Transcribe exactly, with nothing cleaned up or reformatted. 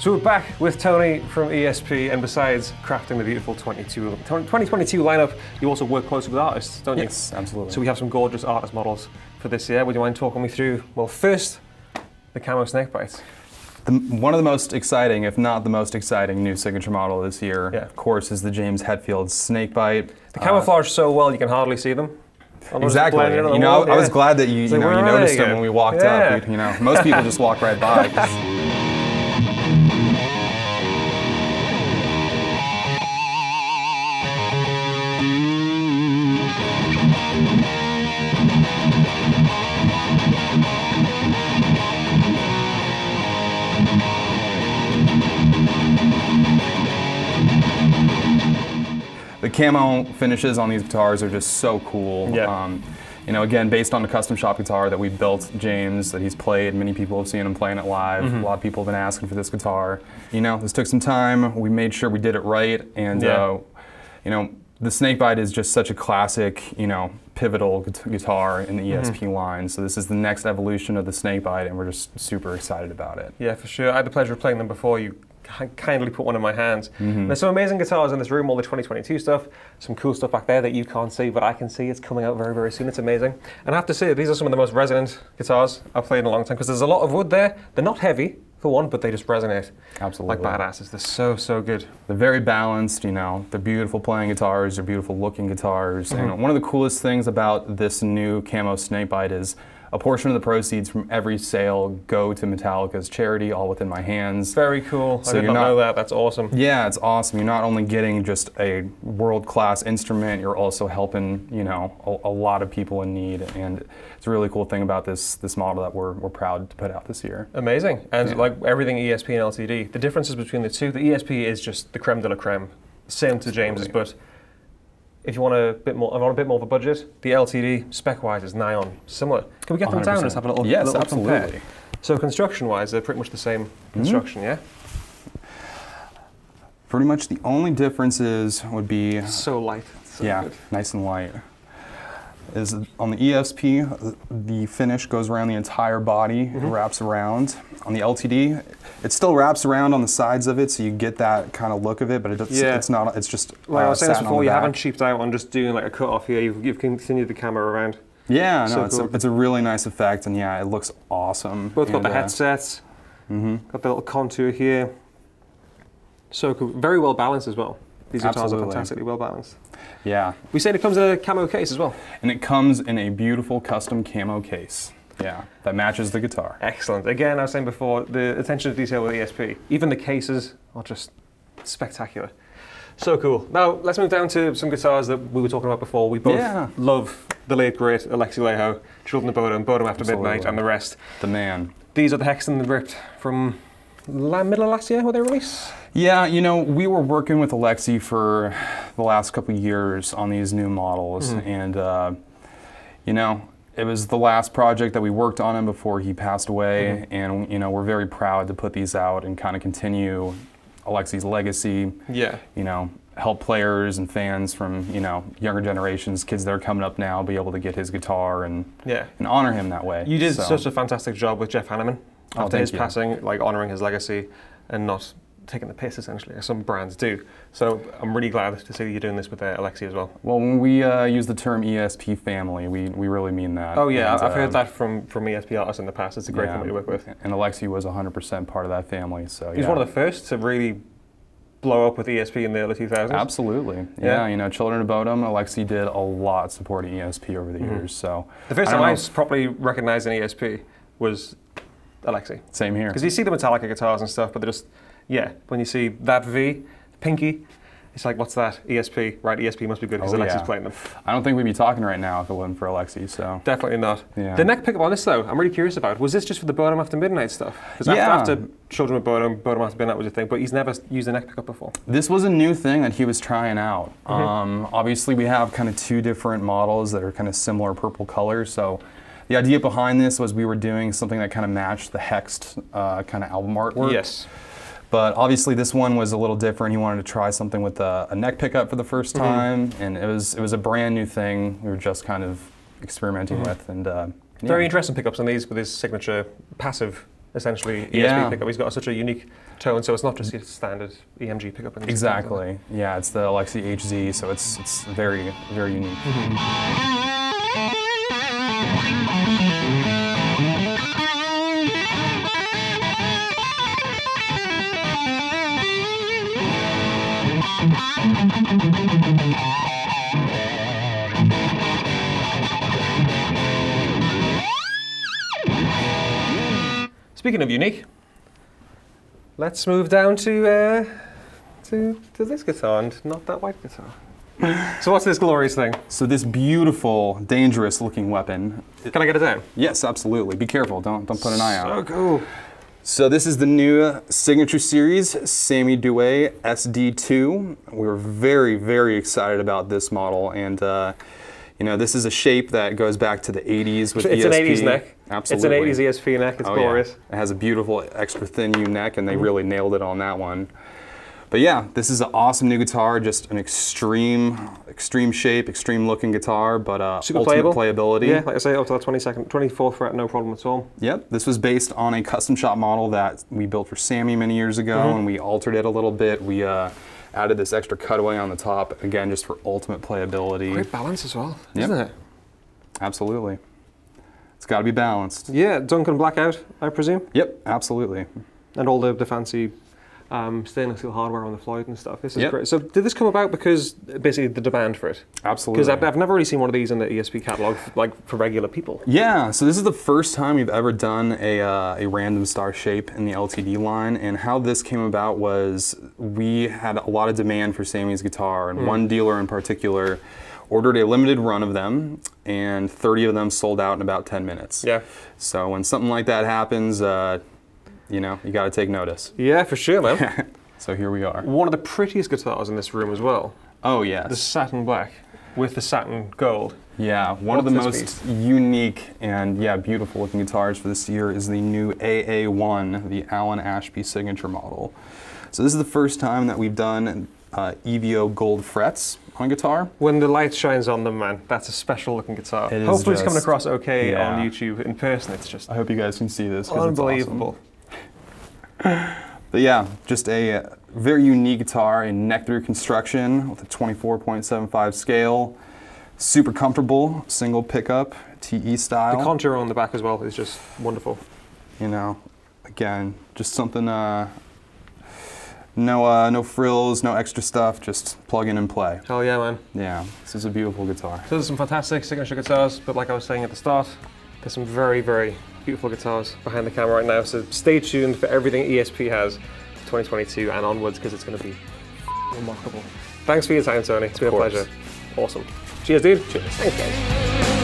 So we're back with Tony from E S P, and besides crafting the beautiful twenty twenty-two lineup, you also work closely with artists, don't you? Yes, absolutely. So we have some gorgeous artist models for this year. Would you mind talking me through, well, first, the camo Snakebites? The, one of the most exciting, if not the most exciting, new signature model this year, yeah. of course, is the James Hetfield Snakebite. The camouflage uh, so well you can hardly see them. Exactly. You know, wall, I yeah. was glad that you, you, like, know, you noticed them when we walked yeah. up. You, you know, most people just walk right by. The camo finishes on these guitars are just so cool. Yeah. Um, you know, again, based on the custom shop guitar that we built, James, that he's played. Many people have seen him playing it live. Mm-hmm. A lot of people have been asking for this guitar. You know, this took some time. We made sure we did it right. And, yeah. uh, you know, the Snakebite is just such a classic, you know, pivotal guitar in the E S P mm-hmm. line. So this is the next evolution of the Snakebite, and we're just super excited about it. Yeah, for sure. I had the pleasure of playing them before you kindly put one in my hands. Mm-hmm. There's some amazing guitars in this room, all the twenty twenty-two stuff, some cool stuff back there that you can't see, but I can see. It's coming out very, very soon. It's amazing. And I have to say, these are some of the most resonant guitars I've played in a long time, because there's a lot of wood there. They're not heavy, for one, but they just resonate. Absolutely. Like badasses. They're so, so good. They're very balanced, you know. They're beautiful playing guitars. They're beautiful looking guitars. Mm-hmm. And one of the coolest things about this new camo Snakebite is a portion of the proceeds from every sale go to Metallica's charity, all within my hands. Very cool. So I did not, not know that. That's awesome. Yeah, it's awesome. You're not only getting just a world-class instrument, you're also helping, you know, a, a lot of people in need. And it's a really cool thing about this this model that we're, we're proud to put out this year. Amazing. And yeah. like everything E S P and L T D, the differences between the two, the E S P is just the creme de la creme, same to James's, but if you want a bit more, I want a bit more of a budget. The L T D spec-wise is nigh on similar. Can we get them one hundred percent. Down and just have a little? Yes, little absolutely. Compare? So construction-wise, they're pretty much the same construction, mm-hmm. yeah. Pretty much the only differences would be so light. So yeah, good. Nice and light. Is on the E S P, the finish goes around the entire body, mm-hmm. wraps around. On the L T D, it still wraps around on the sides of it, so you get that kind of look of it, but it's, yeah. it's not, it's just like uh, I was saying this before, you haven't cheaped out on just doing like a cut off here, you've, you've continued the camera around. Yeah, so no, it's, cool. a, it's a really nice effect, and yeah, it looks awesome. Both got the uh, headsets, mm-hmm. got the little contour here. So cool, very well balanced as well. These guitars Absolutely. Are fantastically well balanced. Yeah. We said it comes in a camo case as well. And it comes in a beautiful custom camo case. Yeah, that matches the guitar. Excellent. Again, I was saying before, the attention to detail with E S P, even the cases are just spectacular. So cool. Now, let's move down to some guitars that we were talking about before. We both yeah. love the late, great Alexi Laiho, Children of Bodom, Bodom After Absolutely. Midnight, and the rest. The man. These are the Hexed and the Ripped from middle of last year, were they released? Yeah, you know, we were working with Alexi for the last couple of years on these new models, mm-hmm. and uh, you know, it was the last project that we worked on him before he passed away, mm-hmm. and you know, we're very proud to put these out and kind of continue Alexi's legacy. Yeah, you know, help players and fans from, you know, younger generations, kids that are coming up now, be able to get his guitar and yeah, and honor him that way. You did so. such a fantastic job with Jeff Hanneman. After oh, his you. passing, like honoring his legacy and not taking the piss, essentially, as some brands do. So I'm really glad to see that you're doing this with uh, Alexi as well. Well, when we uh, use the term E S P family, we, we really mean that. Oh yeah, and, I've uh, heard that from, from E S P artists in the past. It's a great yeah, family to work with. And Alexi was one hundred percent part of that family, so He's yeah. one of the first to really blow up with E S P in the early two thousands. Absolutely. Yeah, yeah. you know, Children of Bodom, Alexi did a lot supporting E S P over the mm-hmm. years, so. The first I time I was properly recognizing E S P was Alexi. Same here. Because you see the Metallica guitars and stuff, but they're just, yeah, when you see that V, Pinky, it's like, what's that? E S P, right? E S P must be good because oh, Alexi's yeah. playing them. I don't think we'd be talking right now if it wasn't for Alexi, so. Definitely not. Yeah. The neck pickup on this, though, I'm really curious about. Was this just for the Bodom After Midnight stuff? Because yeah. after, after Children of Bodom, Bodom After Midnight was a thing, but he's never used a neck pickup before. This was a new thing that he was trying out. Mm-hmm. um, obviously, we have kind of two different models that are kind of similar purple color, so the idea behind this was we were doing something that kind of matched the Hexed uh, kind of album artwork. Yes. But obviously this one was a little different. He wanted to try something with a, a neck pickup for the first time, mm-hmm. and it was it was a brand new thing we were just kind of experimenting mm-hmm. with. And uh, yeah. Very interesting pickups on these with his signature passive essentially E S P yeah. pickup. He's got such a unique tone, so it's not just your standard E M G pickup. In exactly. Pickup. Yeah, it's the Alexi H Z, so it's it's very very unique. Mm-hmm. Speaking of unique, let's move down to uh, to to this guitar and not that white guitar. So what's this glorious thing? So this beautiful, dangerous-looking weapon. Can I get it down? Yes, absolutely. Be careful. Don't don't put an eye out. So cool. So this is the new signature series, Sammy Duet S D two. We were very, very excited about this model, and uh, you know, this is a shape that goes back to the eighties with it's E S P. It's an eighties neck. Absolutely. It's an eighties E S P neck. It's oh, glorious. Yeah. It has a beautiful extra thin U neck, and they mm-hmm. really nailed it on that one. But yeah, this is an awesome new guitar. Just an extreme, extreme shape, extreme looking guitar, but uh, super ultimate playable. Playability. Yeah, like I say, up to the twenty-second, twenty-fourth fret, no problem at all. Yep, this was based on a custom shop model that we built for Sammy many years ago, mm-hmm. and we altered it a little bit. We uh, added this extra cutaway on the top, again, just for ultimate playability. Great balance as well, yep. isn't it? Absolutely. It's got to be balanced. Yeah, Duncan Blackout, I presume? Yep, absolutely. And all the, the fancy Um, stainless steel hardware on the Floyd and stuff. This is yep. great. So did this come about because basically the demand for it? Absolutely. Because I've, I've never really seen one of these in the E S P catalog, like for regular people. Yeah. So this is the first time we've ever done a uh, a random star shape in the L T D line. And how this came about was we had a lot of demand for Sammy's guitar, and mm. one dealer in particular ordered a limited run of them, and thirty of them sold out in about ten minutes. Yeah. So when something like that happens, Uh, you know, you got to take notice. Yeah, for sure, man. So here we are. One of the prettiest guitars in this room as well. Oh, yes. The satin black with the satin gold. Yeah, one What's of the most piece? unique and, yeah, beautiful looking guitars for this year is the new A A one, the Alan Ashby signature model. So this is the first time that we've done uh, E V O gold frets on guitar. When the light shines on them, man, that's a special looking guitar. It Hopefully just, it's coming across okay yeah. on YouTube. In person, it's just I hope you guys can see this. Unbelievable. It's awesome. But yeah, just a very unique guitar in neck-through construction with a twenty-four point seven five scale. Super comfortable, single pickup, T E style. The contour on the back as well is just wonderful. You know, again, just something, uh, no, uh, no frills, no extra stuff, just plug in and play. Hell yeah, man. Yeah, this is a beautiful guitar. So there's some fantastic signature guitars, but like I was saying at the start, there's some very, very beautiful guitars behind the camera right now, so stay tuned for everything E S P has for twenty twenty-two and onwards, because it's going to be remarkable. Thanks for your time, Tony. It's been a pleasure. Awesome. Cheers, dude. Cheers. Thanks, guys.